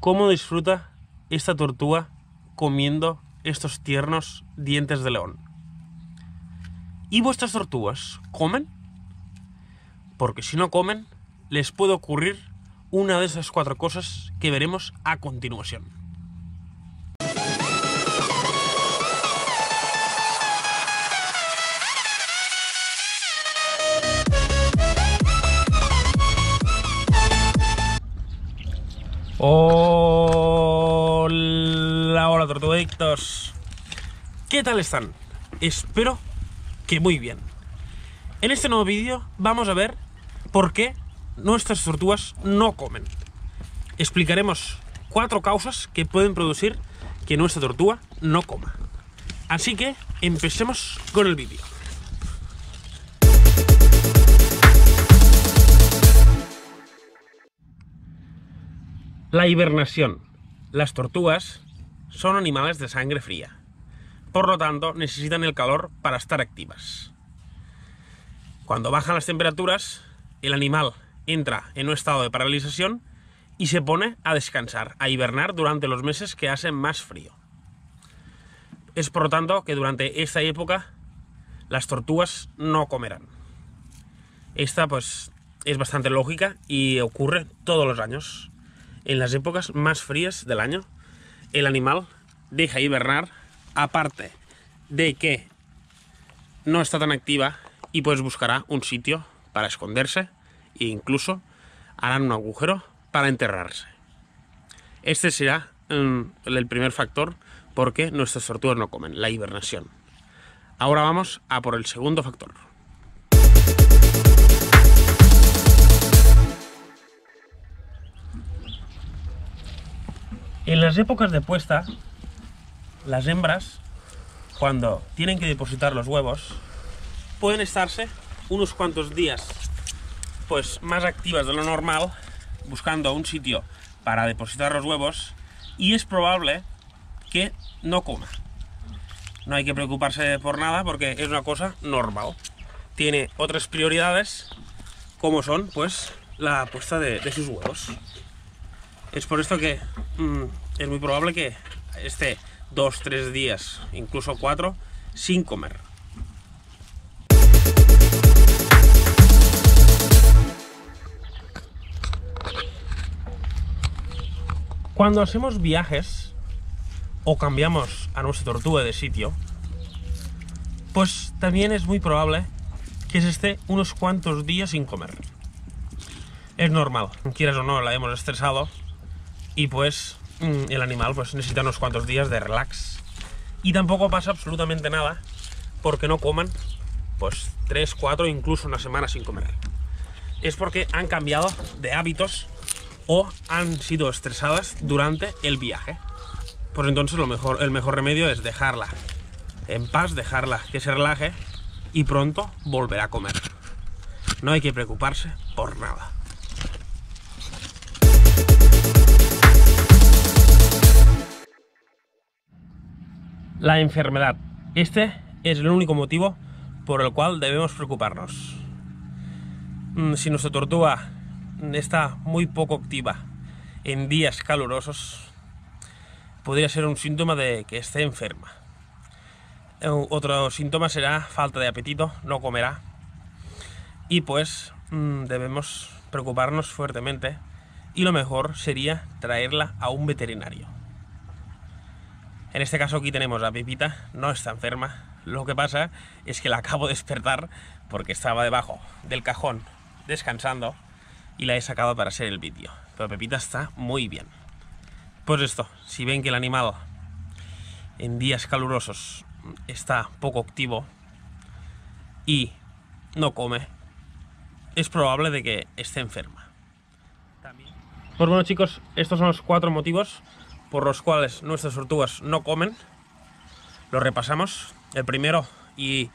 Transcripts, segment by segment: ¿Cómo disfruta esta tortuga comiendo estos tiernos dientes de león? ¿Y vuestras tortugas comen? Porque si no comen, les puede ocurrir una de esas cuatro cosas que veremos a continuación. Hola, Tortuguedictos. ¿Qué tal están? Espero que muy bien. En este nuevo vídeo vamos a ver por qué nuestras tortugas no comen. Explicaremos cuatro causas que pueden producir que nuestra tortuga no coma. Así que empecemos con el vídeo. La hibernación. Las tortugas son animales de sangre fría, por lo tanto necesitan el calor para estar activas. Cuando bajan las temperaturas, el animal entra en un estado de paralización y se pone a descansar, a hibernar durante los meses que hacen más frío. Es por lo tanto que durante esta época las tortugas no comerán. Esta pues es bastante lógica y ocurre todos los años. En las épocas más frías del año, el animal deja hibernar, aparte de que no está tan activa y pues buscará un sitio para esconderse e incluso harán un agujero para enterrarse. Este será el primer factor porque nuestras tortugas no comen, la hibernación. Ahora vamos a por el segundo factor. En las épocas de puesta, las hembras, cuando tienen que depositar los huevos, pueden estarse unos cuantos días pues más activas de lo normal, buscando un sitio para depositar los huevos, y es probable que no coma. No hay que preocuparse por nada porque es una cosa normal. Tiene otras prioridades, como son pues la puesta de sus huevos. Es por esto que es muy probable que esté 2-3 días, incluso 4, sin comer. Cuando hacemos viajes o cambiamos a nuestra tortuga de sitio, pues también es muy probable que se esté unos cuantos días sin comer. Es normal, quieras o no, la hemos estresado. Y pues el animal pues necesita unos cuantos días de relax. Y tampoco pasa absolutamente nada porque no coman pues 3, 4, incluso una semana sin comer. Es porque han cambiado de hábitos o han sido estresadas durante el viaje. Pues entonces el mejor remedio es dejarla en paz, dejarla que se relaje y pronto volverá a comer. No hay que preocuparse por nada. La enfermedad. Este es el único motivo por el cual debemos preocuparnos. Si nuestra tortuga está muy poco activa en días calurosos, podría ser un síntoma de que esté enferma. Otro síntoma será falta de apetito, no comerá. Y pues debemos preocuparnos fuertemente y lo mejor sería traerla a un veterinario. En este caso aquí tenemos a Pepita, no está enferma, lo que pasa es que la acabo de despertar porque estaba debajo del cajón descansando y la he sacado para hacer el vídeo, pero Pepita está muy bien. Pues esto, si ven que el animal en días calurosos está poco activo y no come, es probable de que esté enferma. Pues bueno chicos, estos son los cuatro motivos por los cuales nuestras tortugas no comen. Lo repasamos. El primero, y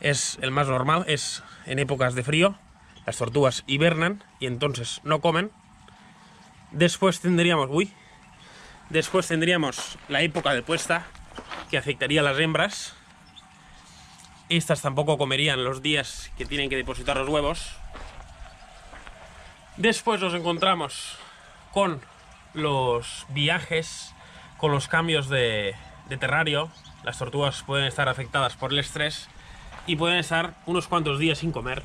es el más normal, es en épocas de frío. Las tortugas hibernan y entonces no comen. Después tendríamos la época de puesta, que afectaría a las hembras. Estas tampoco comerían los días que tienen que depositar los huevos. Después nos encontramos con los viajes con los cambios de terrario. Las tortugas pueden estar afectadas por el estrés y pueden estar unos cuantos días sin comer.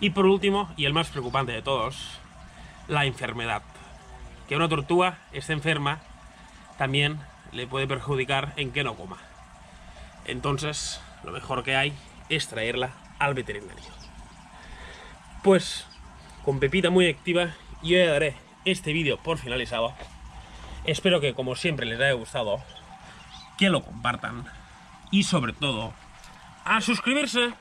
Y por último, y el más preocupante de todos, la enfermedad. Que una tortuga esté enferma también le puede perjudicar en que no coma. Entonces, lo mejor que hay es traerla al veterinario. Pues, con Pepita muy activa, yo ya daré este vídeo por finalizado. Espero que, como siempre, les haya gustado, que lo compartan y, sobre todo, a suscribirse.